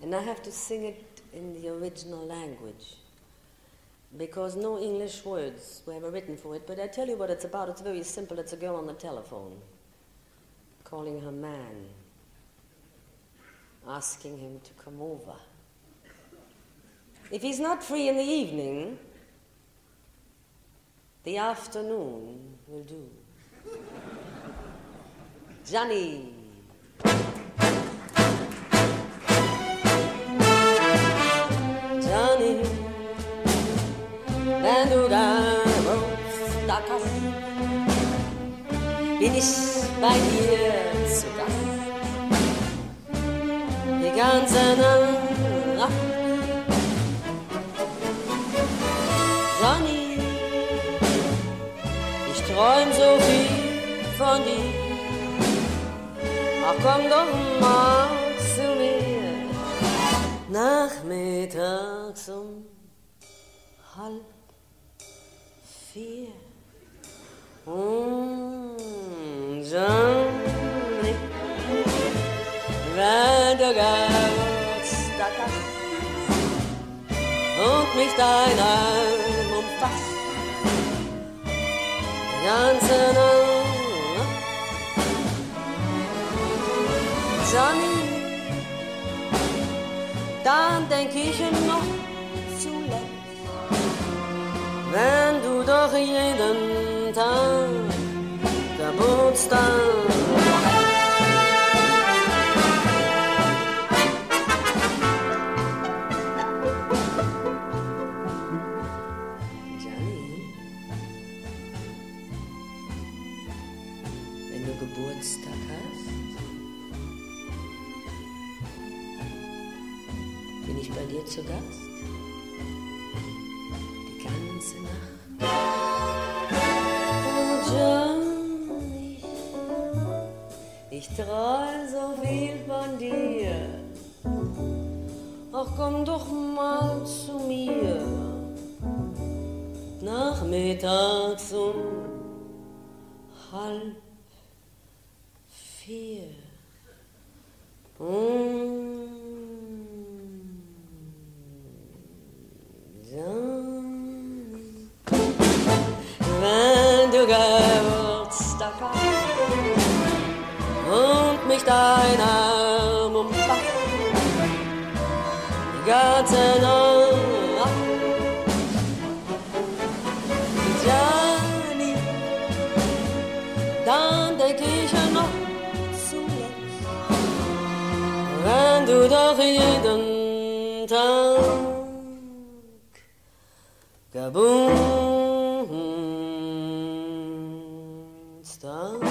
And I have to sing it in the original language because no English words were ever written for it. But I tell you what it's about. It's very simple. It's a girl on the telephone calling her man, asking him to come over. If he's not free in the evening, the afternoon will do. Johnny. Johnny, wenn du da kommst, bin ich bei dir zu Gast. Die ganze Nacht. Johnny, ich träum so viel von dir. Ach, komm doch mal zu mir. Nachmittags halb vier. Johnny, wenn du Geburtstag hast und mich dein Arm umfasst, die ganze Nacht. Johnny, dann denk ich noch zuletzt, wenn du doch jeden Tag Geburtstag hast. Johnny, wenn du Geburtstag hast, bin ich bei dir zu Gast. Die ganze Nacht. Oh Johnny, ich träum so viel von dir. Ach, komm doch mal zu mir. Nachmittags um 3:30. Wenn du Geburtstag hast und mich dein Arm umfasst, die ganze Nacht, Johnny, dann denk ich noch. Wenn du doch jeden Tag Geburtstag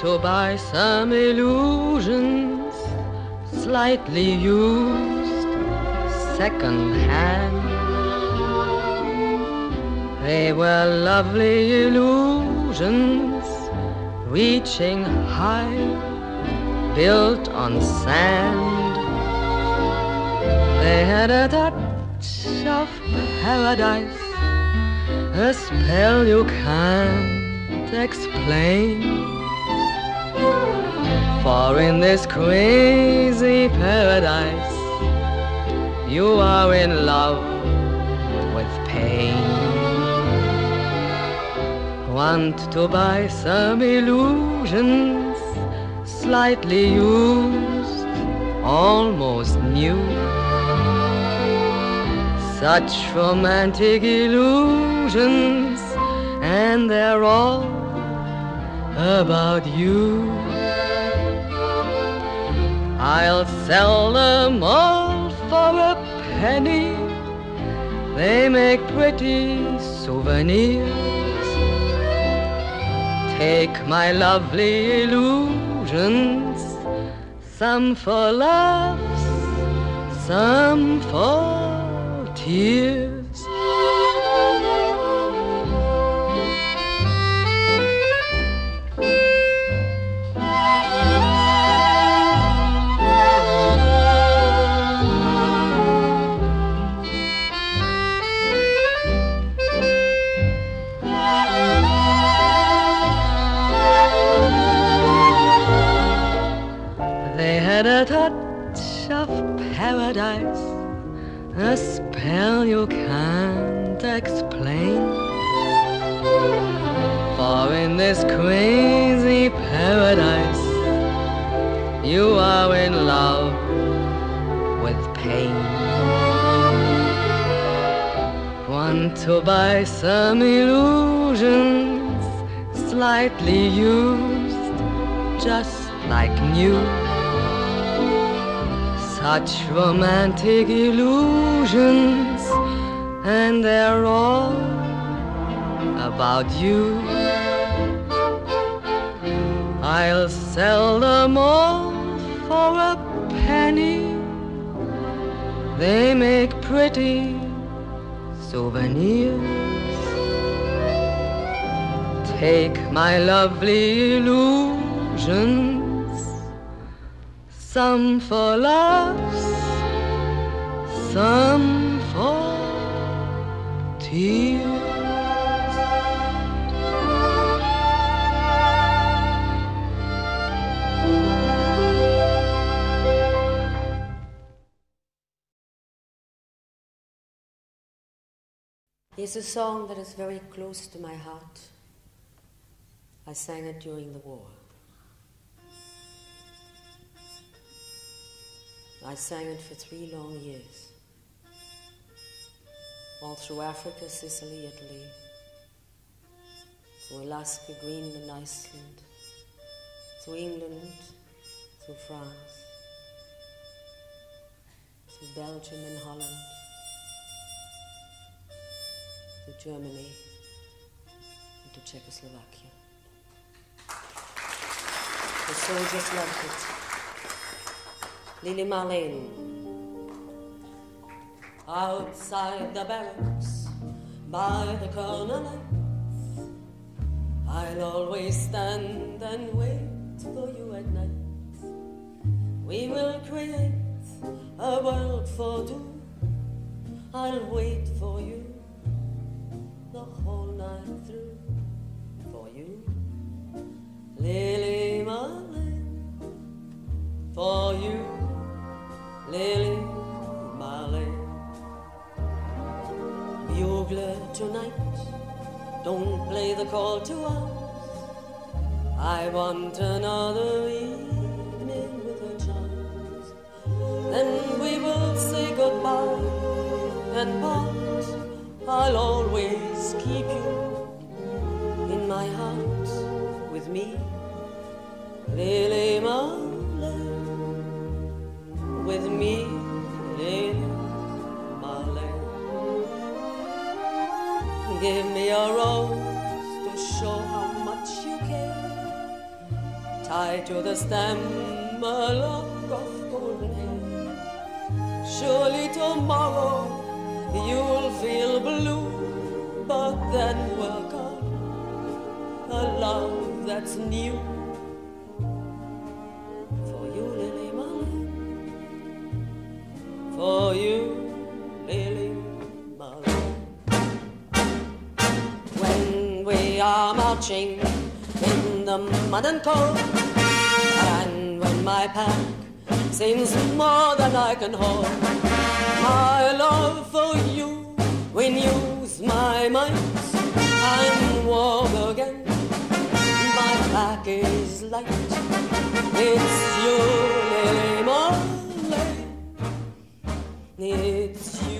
to buy some illusions, slightly used, second hand. They were lovely illusions, reaching high, built on sand. They had a touch of paradise, a spell you can't explain. For in this crazy paradise, you are in love with pain. Want to buy some illusions, slightly used, almost new. Such romantic illusions, and they're all about you. I'll sell them all for a penny. They make pretty souvenirs. Take my lovely illusions, some for laughs, some for tears. A touch of paradise, a spell you can't explain. For in this crazy paradise, you are in love with pain. Want to buy some illusions, slightly used, just like new. Such romantic illusions, and they're all about you. I'll sell them all for a penny. They make pretty souvenirs. Take my lovely illusions, some for laughs, some for tears. It's a song that is very close to my heart. I sang it during the war. I sang it for 3 long years, all through Africa, Sicily, Italy, through Alaska, Greenland, Iceland, through England, through France, through Belgium and Holland, through Germany, and to Czechoslovakia. The soldiers loved it. Lili Marlene. Outside the barracks, by the colonel's, I'll always stand and wait for you at night. We will create a world for two. I'll wait for you the whole night through. For you, Lili Marlene. For you, Lili Marlene. Bugler tonight, don't play the call to arms. I want another evening with her charms. Then we will say goodbye and part. I'll always keep you in my heart with me, Lili Marlene, with me, Lili Marlene. Give me a rose to show how much you care, tied to the stem a lock of golden hair. Surely tomorrow you'll feel blue, but then we'll call a love that's new. For you, Lili Marlene. For you, Lili Marlene. When we are marching in the mud and cold, and when my pack seems more than I can hold, my love for you when use my might. I'm warm again, my back is light. It's you, Lili Marlene. It's you.